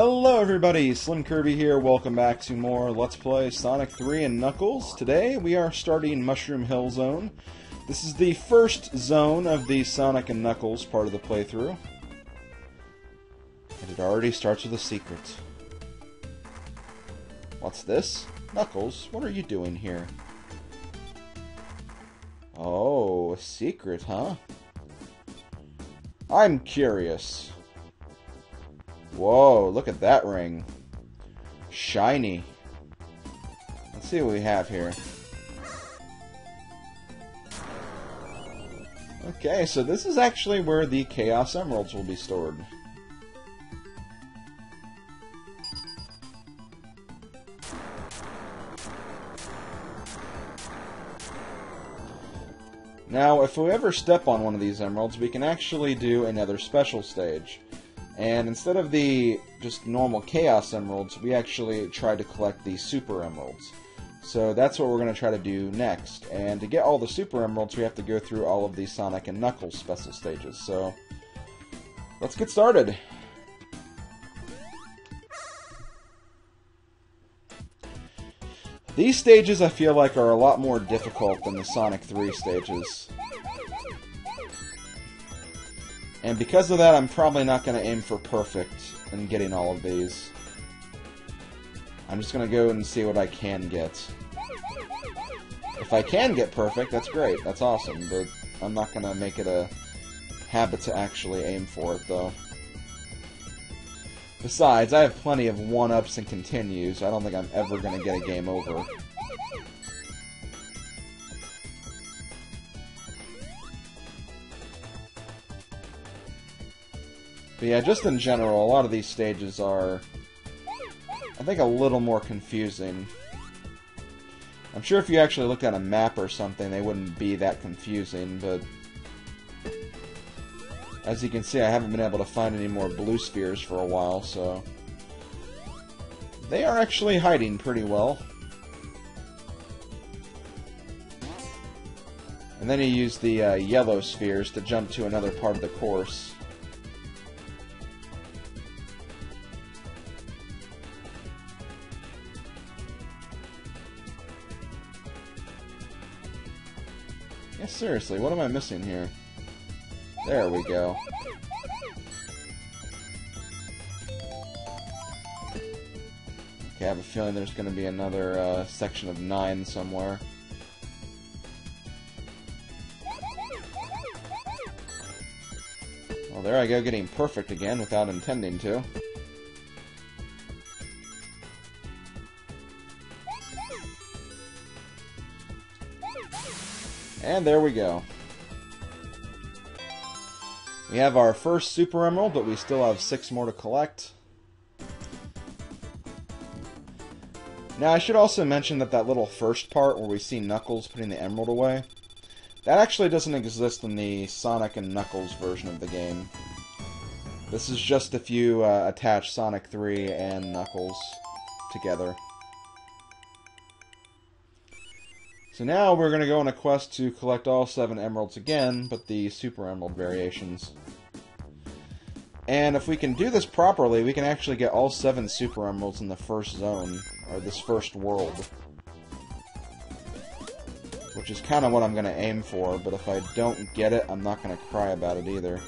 Hello everybody, Slim Kirby here, welcome back to more Let's Play Sonic 3 and Knuckles. Today we are starting Mushroom Hill Zone. This is the first zone of the Sonic and Knuckles part of the playthrough. And it already starts with a secret. What's this? Knuckles, what are you doing here? Oh, a secret, huh? I'm curious. Whoa, look at that ring. Shiny. Let's see what we have here. Okay, so this is actually where the Chaos Emeralds will be stored. Now, if we ever step on one of these emeralds, we can actually do another special stage. And instead of the just normal Chaos Emeralds, we actually try to collect the Super Emeralds. So that's what we're going to try to do next. And to get all the Super Emeralds, we have to go through all of the Sonic and Knuckles special stages. So let's get started. These stages, I feel like, are a lot more difficult than the Sonic 3 stages. And because of that, I'm probably not going to aim for perfect in getting all of these. I'm just going to go and see what I can get. If I can get perfect, that's great, that's awesome, but I'm not going to make it a habit to actually aim for it, though. Besides, I have plenty of one-ups and continues, I don't think I'm ever going to get a game over. But yeah, just in general, a lot of these stages are, I think, a little more confusing. I'm sure if you actually looked at a map or something, they wouldn't be that confusing, but as you can see, I haven't been able to find any more blue spheres for a while, so they are actually hiding pretty well. And then you use the yellow spheres to jump to another part of the course. Seriously, what am I missing here? There we go. Okay, I have a feeling there's going to be another section of 9 somewhere. Well, there I go, getting perfect again without intending to. And there we go. We have our first Super Emerald, but we still have 6 more to collect. Now, I should also mention that little first part where we see Knuckles putting the emerald away, that actually doesn't exist in the Sonic and Knuckles version of the game. This is just if you attach Sonic 3 and Knuckles together. So now we're going to go on a quest to collect all 7 emeralds again, but the Super Emerald variations. And if we can do this properly, we can actually get all 7 Super Emeralds in the first zone, or this first world. Which is kind of what I'm going to aim for, but if I don't get it, I'm not going to cry about it either.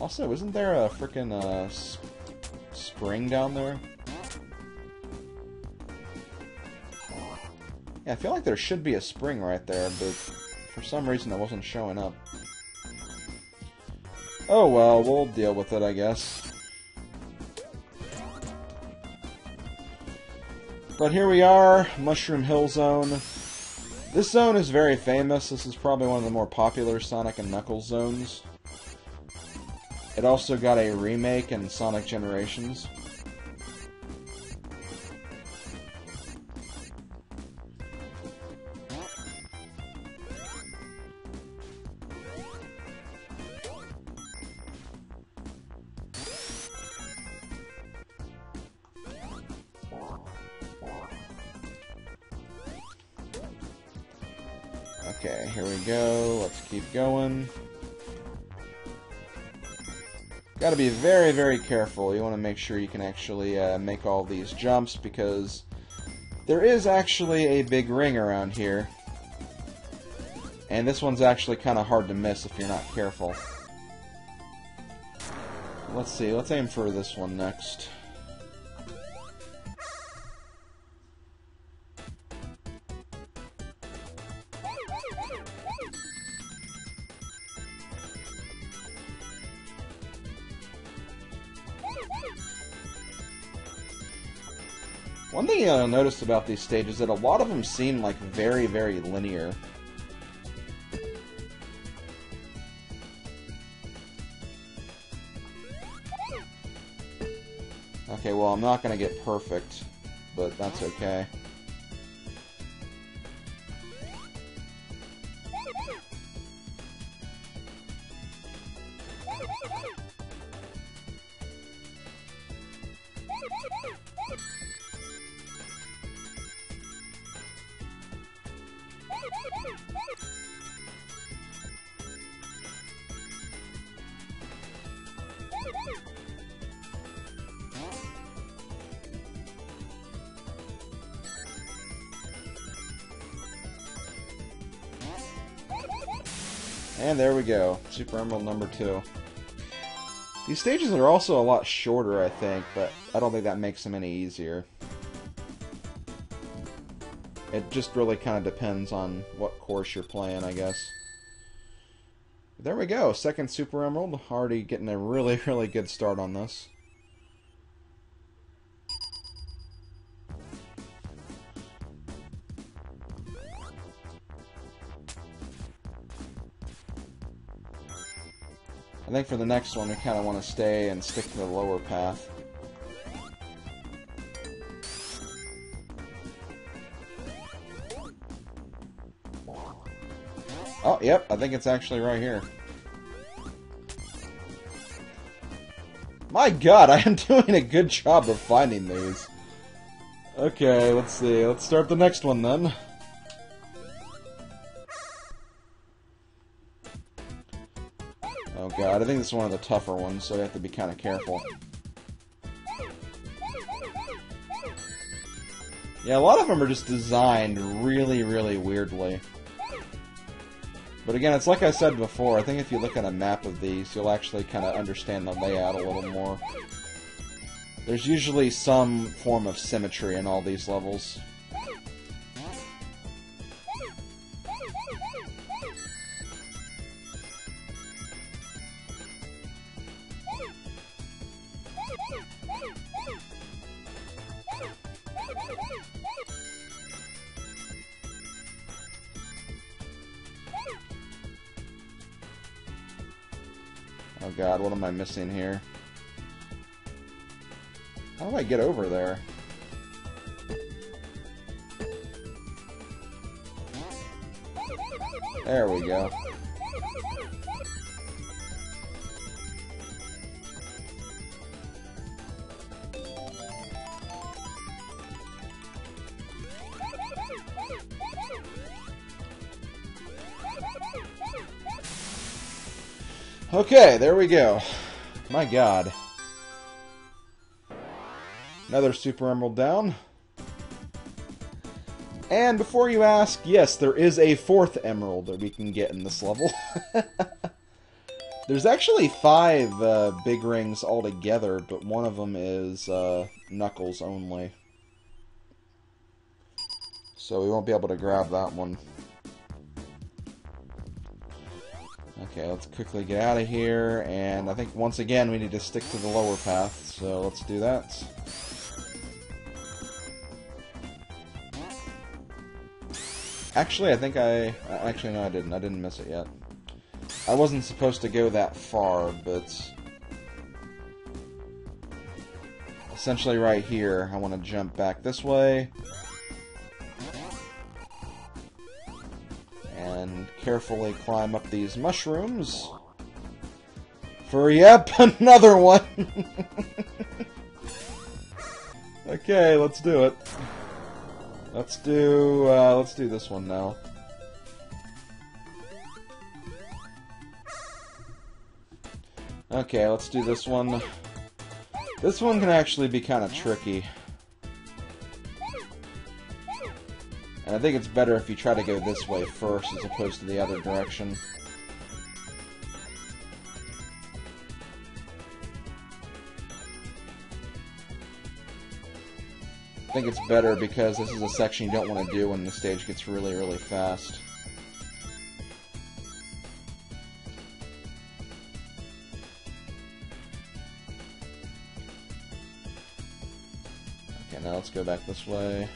Also, isn't there a frickin' spring down there? Yeah, I feel like there should be a spring right there, but for some reason it wasn't showing up. Oh well, we'll deal with it, I guess. But here we are, Mushroom Hill Zone. This zone is very famous. This is probably one of the more popular Sonic and Knuckles zones. It also got a remake in Sonic Generations. Okay, here we go. Let's keep going. Got to be very, very careful. You want to make sure you can actually make all these jumps, because there is actually a big ring around here. And this one's actually kind of hard to miss if you're not careful. Let's see, let's aim for this one next. One thing you'll notice about these stages is that a lot of them seem like very, very linear. Okay, well, I'm not going to get perfect, but that's okay. And there we go, Super Emerald number 2. These stages are also a lot shorter, I think, but I don't think that makes them any easier. It just really kind of depends on what course you're playing, I guess. There we go, second Super Emerald, already getting a really, really good start on this. I think for the next one, we kind of want to stay and stick to the lower path. Oh, yep, I think it's actually right here. My god, I am doing a good job of finding these. Okay, let's see. Let's start the next one, then. Oh god, I think this is one of the tougher ones, so you have to be kind of careful. Yeah, a lot of them are just designed really, really weirdly. But again, it's like I said before, I think if you look at a map of these, you'll actually kind of understand the layout a little more. There's usually some form of symmetry in all these levels. Oh god, what am I missing here? How do I get over there? There we go. Okay, there we go. My god. Another Super Emerald down. And before you ask, yes, there is a fourth Emerald that we can get in this level. There's actually 5 big rings altogether, but one of them is Knuckles only. So we won't be able to grab that one. Okay, let's quickly get out of here, and I think once again we need to stick to the lower path, so let's do that. Actually, I think actually, no, I didn't miss it yet. I wasn't supposed to go that far, but essentially right here, I want to jump back this way. And carefully climb up these mushrooms for yep, another one. Okay, let's do it. Let's do this one now. Okay, let's do this one. This one can actually be kind of tricky. And I think it's better if you try to go this way first as opposed to the other direction. I think it's better because this is a section you don't want to do when the stage gets really, really fast. Okay, now let's go back this way.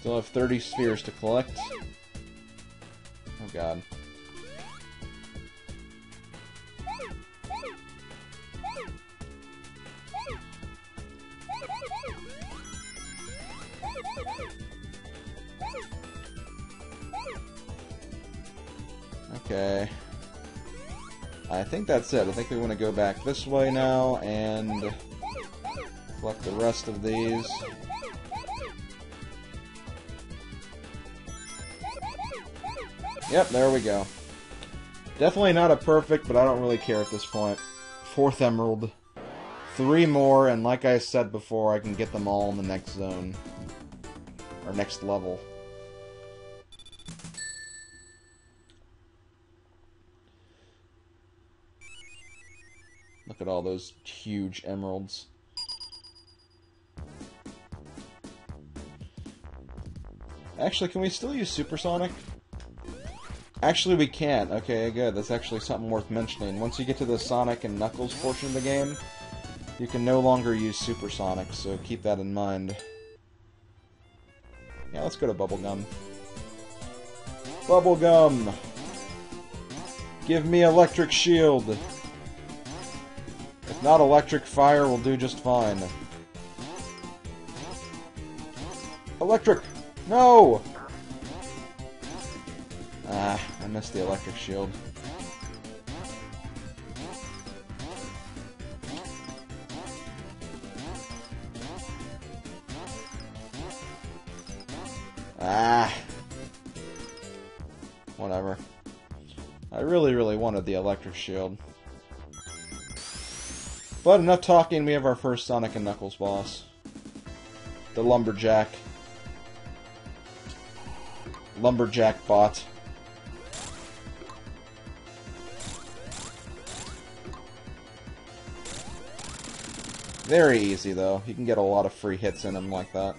Still have 30 spheres to collect. Oh god. Okay. I think that's it. I think we want to go back this way now and collect the rest of these. Yep, there we go. Definitely not a perfect, but I don't really care at this point. 4th emerald. 3 more, and like I said before, I can get them all in the next zone. Or next level. Look at all those huge emeralds. Actually, can we still use Super Sonic? Actually, we can't. Okay, good. That's actually something worth mentioning. Once you get to the Sonic and Knuckles portion of the game, you can no longer use Super Sonic, so keep that in mind. Yeah, let's go to Bubblegum. Bubblegum! Give me Electric Shield! If not, Electric Fire will do just fine. Electric! No! Ah, I missed the electric shield. Ah. Whatever. I really, really wanted the electric shield. But enough talking, we have our first Sonic and Knuckles boss. The Lumberjack. Lumberjack bot. Very easy, though. You can get a lot of free hits in him like that.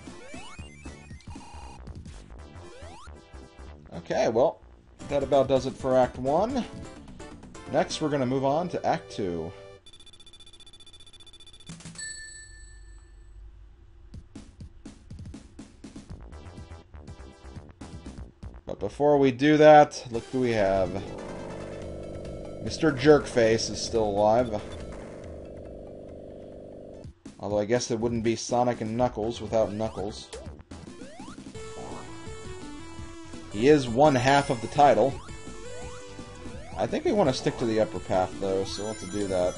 Okay, well, that about does it for Act 1. Next, we're going to move on to Act 2. But before we do that, look who we have. Mr. Jerkface is still alive. Although I guess it wouldn't be Sonic and Knuckles without Knuckles. He is one half of the title. I think we want to stick to the upper path though, so we'll have to do that.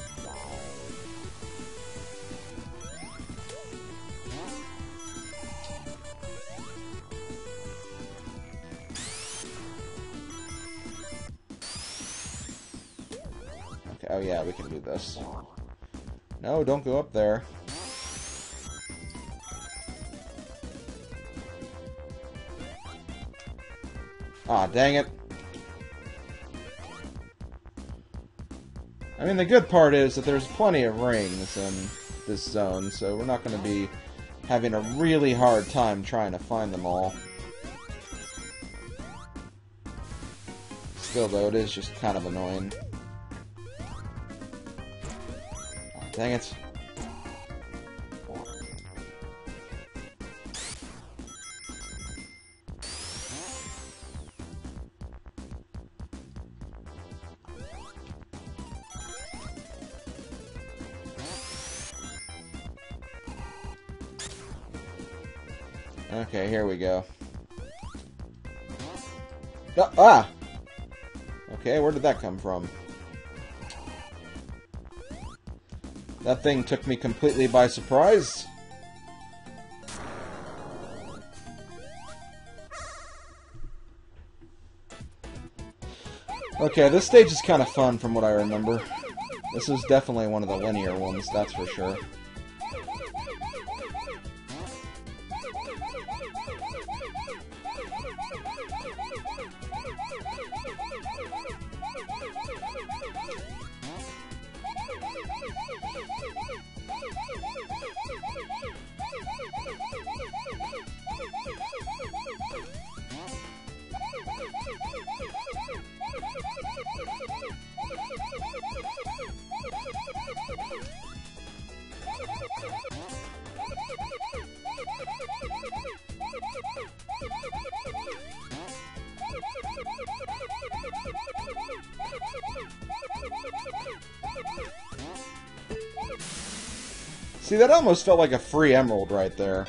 Okay, oh yeah, we can do this. No, don't go up there. Ah, dang it. I mean, the good part is that there's plenty of rings in this zone, so we're not going to be having a really hard time trying to find them all. Still, though, it is just kind of annoying. Ah, dang it. Okay, here we go. Ah! Okay, where did that come from? That thing took me completely by surprise. Okay, this stage is kind of fun from what I remember. This is definitely one of the linear ones, that's for sure. See, that almost felt like a free emerald right there.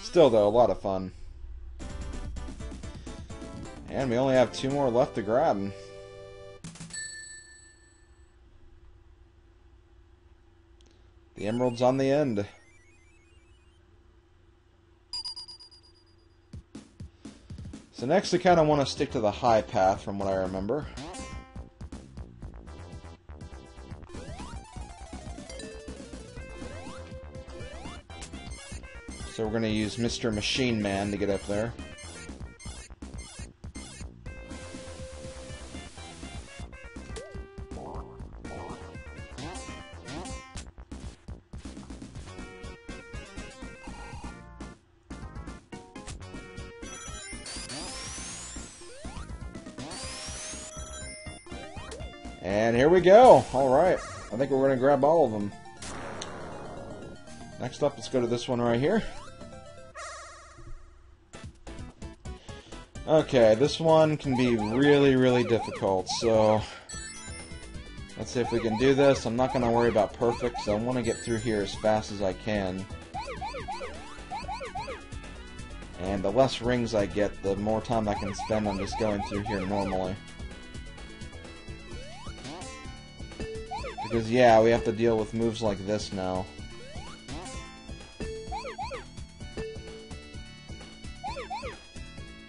Still, though, a lot of fun. And we only have 2 more left to grab. The emerald's on the end. So next, I kind of want to stick to the high path from what I remember. So we're going to use Mr. Machine Man to get up there. And here we go. Alright. I think we're going to grab all of them. Next up, let's go to this one right here. Okay, this one can be really, really difficult, so let's see if we can do this. I'm not going to worry about perfect, so I want to get through here as fast as I can. And the less rings I get, the more time I can spend on just going through here normally. Because, yeah, we have to deal with moves like this now.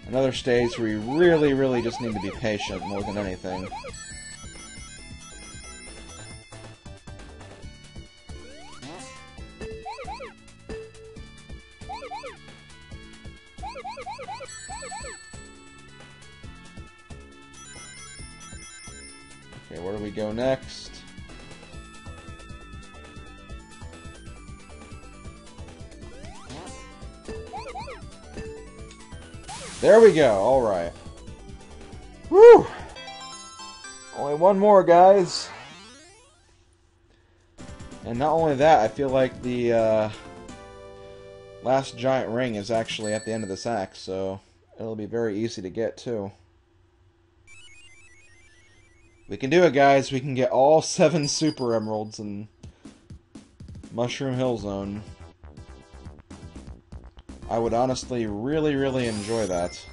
Another stage where you really, really just need to be patient more than anything. Okay, where do we go next? There we go, alright. Woo! Only 1 more, guys. And not only that, I feel like the last giant ring is actually at the end of this act, so it'll be very easy to get, too. We can do it, guys. We can get all 7 Super Emeralds in Mushroom Hill Zone. I would honestly really, really enjoy that.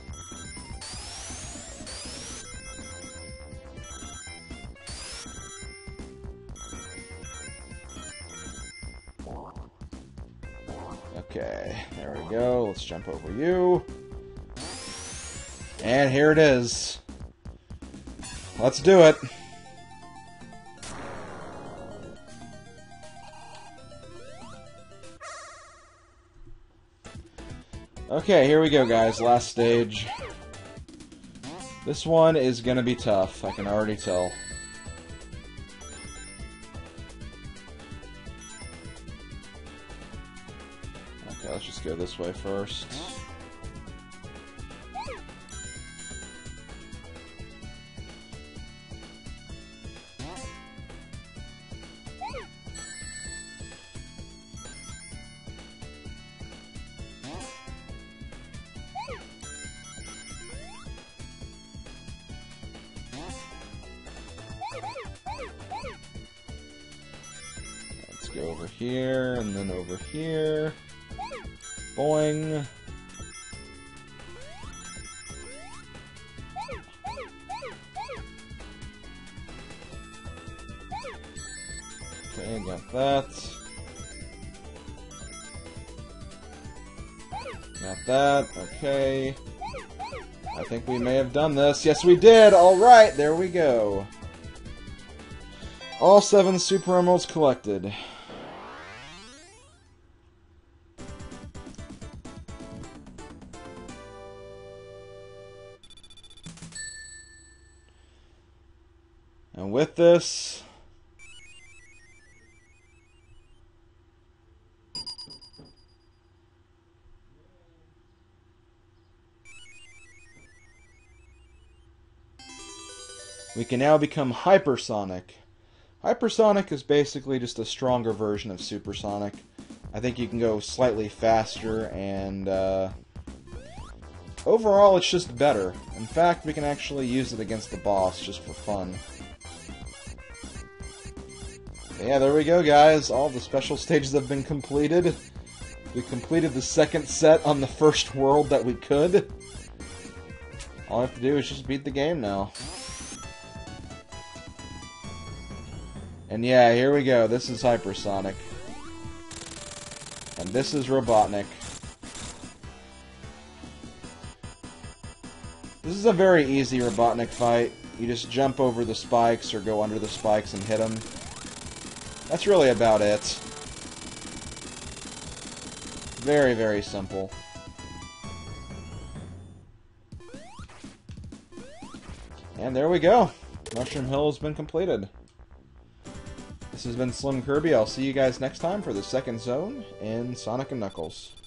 Okay, there we go. Let's jump over you. And here it is. Let's do it. Okay, here we go, guys. Last stage. This one is gonna be tough. I can already tell. Okay, let's just go this way first. Go over here, and then over here. Boing! Okay, got that. Got that, okay. I think we may have done this. Yes, we did! Alright, there we go. All 7 Super Emeralds collected. And with this, we can now become Hypersonic. Hypersonic is basically just a stronger version of Supersonic. I think you can go slightly faster, and overall it's just better. In fact, we can actually use it against the boss just for fun. Yeah, there we go, guys. All the special stages have been completed. We completed the second set on the first world that we could. All I have to do is just beat the game now. And yeah, here we go. This is Hypersonic. And this is Robotnik. This is a very easy Robotnik fight. You just jump over the spikes or go under the spikes and hit him. That's really about it. Very, very simple. And there we go. Mushroom Hill has been completed. This has been Slim Kirby. I'll see you guys next time for the second zone in Sonic and Knuckles.